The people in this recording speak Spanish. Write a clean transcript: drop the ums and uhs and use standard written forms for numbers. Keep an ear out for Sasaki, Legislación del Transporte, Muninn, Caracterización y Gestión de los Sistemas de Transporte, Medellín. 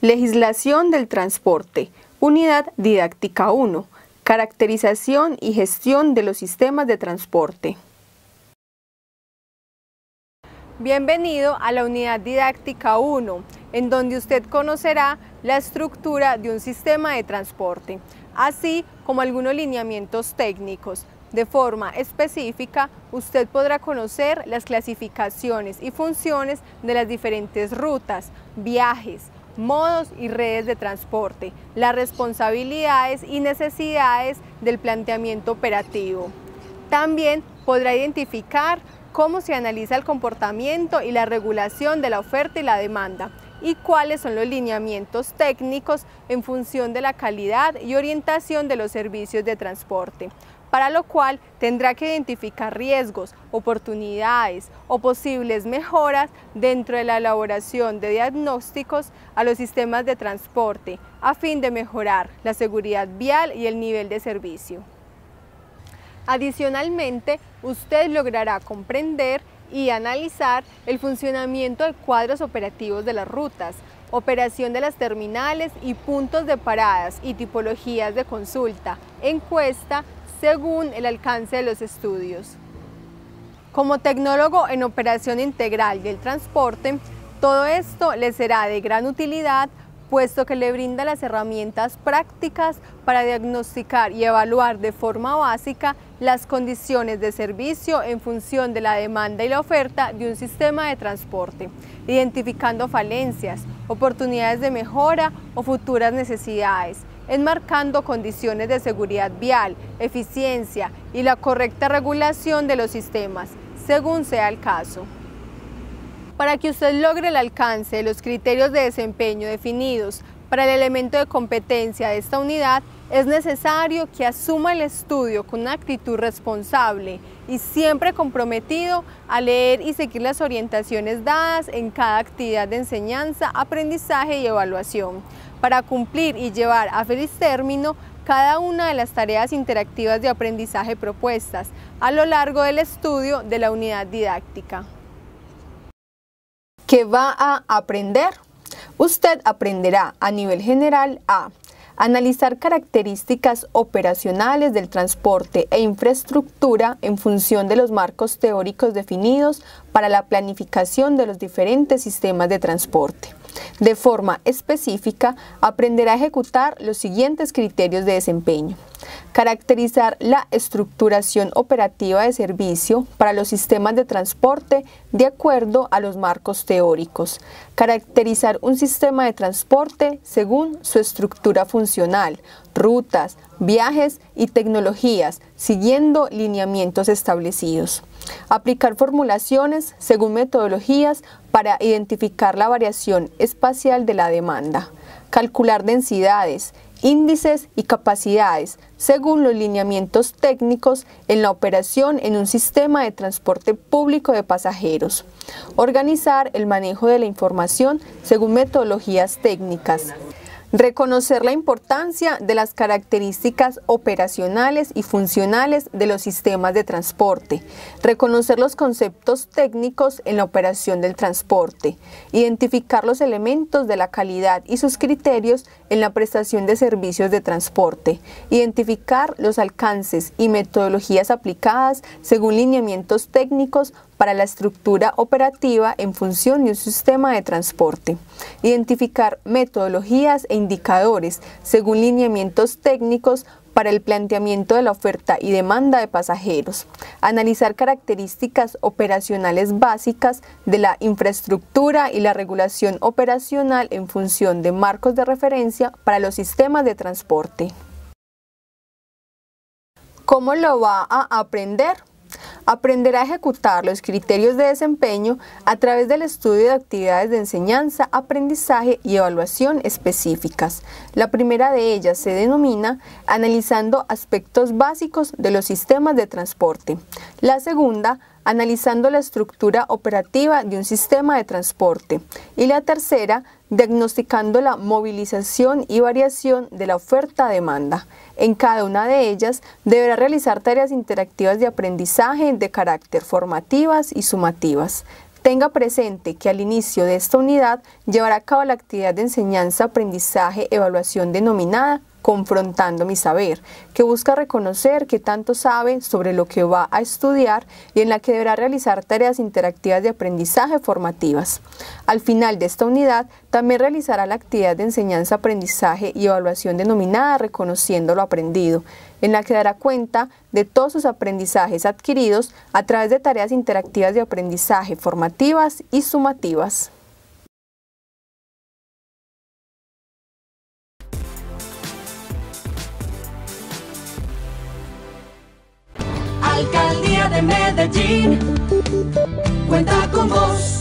Legislación del Transporte, Unidad Didáctica 1, Caracterización y Gestión de los Sistemas de Transporte. Bienvenido a la Unidad Didáctica 1, en donde usted conocerá la estructura de un sistema de transporte, así como algunos lineamientos técnicos. De forma específica, usted podrá conocer las clasificaciones y funciones de las diferentes rutas, viajes, modos y redes de transporte, las responsabilidades y necesidades del planteamiento operativo. También podrá identificar cómo se analiza el comportamiento y la regulación de la oferta y la demanda, y cuáles son los lineamientos técnicos en función de la calidad y orientación de los servicios de transporte, para lo cual tendrá que identificar riesgos, oportunidades o posibles mejoras dentro de la elaboración de diagnósticos a los sistemas de transporte a fin de mejorar la seguridad vial y el nivel de servicio. Adicionalmente, usted logrará comprender y analizar el funcionamiento de cuadros operativos de las rutas, operación de las terminales y puntos de paradas y tipologías de consulta, encuesta, según el alcance de los estudios. Como tecnólogo en operación integral del transporte, todo esto le será de gran utilidad, puesto que le brinda las herramientas prácticas para diagnosticar y evaluar de forma básica las condiciones de servicio en función de la demanda y la oferta de un sistema de transporte, identificando falencias, oportunidades de mejora o futuras necesidades, enmarcando condiciones de seguridad vial, eficiencia y la correcta regulación de los sistemas, según sea el caso. Para que usted logre el alcance de los criterios de desempeño definidos para el elemento de competencia de esta unidad, es necesario que asuma el estudio con una actitud responsable y siempre comprometido a leer y seguir las orientaciones dadas en cada actividad de enseñanza, aprendizaje y evaluación, para cumplir y llevar a feliz término cada una de las tareas interactivas de aprendizaje propuestas a lo largo del estudio de la unidad didáctica. ¿Qué va a aprender? Usted aprenderá a nivel general a analizar características operacionales del transporte e infraestructura en función de los marcos teóricos definidos para la planificación de los diferentes sistemas de transporte. De forma específica, aprenderá a ejecutar los siguientes criterios de desempeño: caracterizar la estructuración operativa de servicio para los sistemas de transporte de acuerdo a los marcos teóricos, caracterizar un sistema de transporte según su estructura funcional, rutas, viajes y tecnologías, siguiendo lineamientos establecidos, aplicar formulaciones según metodologías para identificar la variación espacial de la demanda, calcular densidades, índices y capacidades según los lineamientos técnicos en la operación en un sistema de transporte público de pasajeros, organizar el manejo de la información según metodologías técnicas, reconocer la importancia de las características operacionales y funcionales de los sistemas de transporte, reconocer los conceptos técnicos en la operación del transporte, identificar los elementos de la calidad y sus criterios en la prestación de servicios de transporte, identificar los alcances y metodologías aplicadas según lineamientos técnicos para la estructura operativa en función de un sistema de transporte, identificar metodologías e indicadores según lineamientos técnicos para el planteamiento de la oferta y demanda de pasajeros, analizar características operacionales básicas de la infraestructura y la regulación operacional en función de marcos de referencia para los sistemas de transporte. ¿Cómo lo va a aprender? Aprenderá a ejecutar los criterios de desempeño a través del estudio de actividades de enseñanza, aprendizaje y evaluación específicas. La primera de ellas se denomina analizando aspectos básicos de los sistemas de transporte. La segunda, analizando la estructura operativa de un sistema de transporte. Y la tercera, diagnosticando la movilización y variación de la oferta-demanda. En cada una de ellas deberá realizar tareas interactivas de aprendizaje de carácter formativas y sumativas. Tenga presente que al inicio de esta unidad llevará a cabo la actividad de enseñanza, aprendizaje, evaluación denominada Confrontando mi Saber, que busca reconocer qué tanto sabe sobre lo que va a estudiar y en la que deberá realizar tareas interactivas de aprendizaje formativas. Al final de esta unidad también realizará la actividad de enseñanza, aprendizaje y evaluación denominada Reconociendo lo Aprendido, en la que dará cuenta de todos sus aprendizajes adquiridos a través de tareas interactivas de aprendizaje formativas y sumativas. Alcaldía de Medellín cuenta con vos.